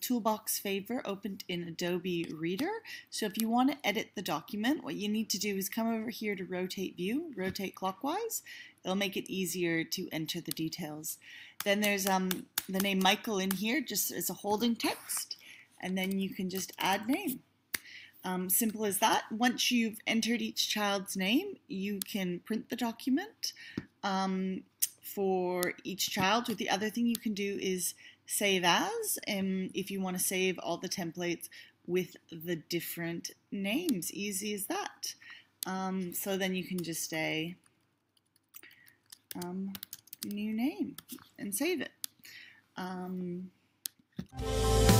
toolbox favor opened in Adobe Reader. So if you want to edit the document, what you need to do is come over here to Rotate View, rotate clockwise. It'll make it easier to enter the details. Then there's the name Michael in here, just as a holding text, and then you can just add name. Simple as that. Once you've entered each child's name, you can print the document for each child. Or the other thing you can do is save as, if you want to save all the templates with the different names. Easy as that. So then you can just say new name and save it.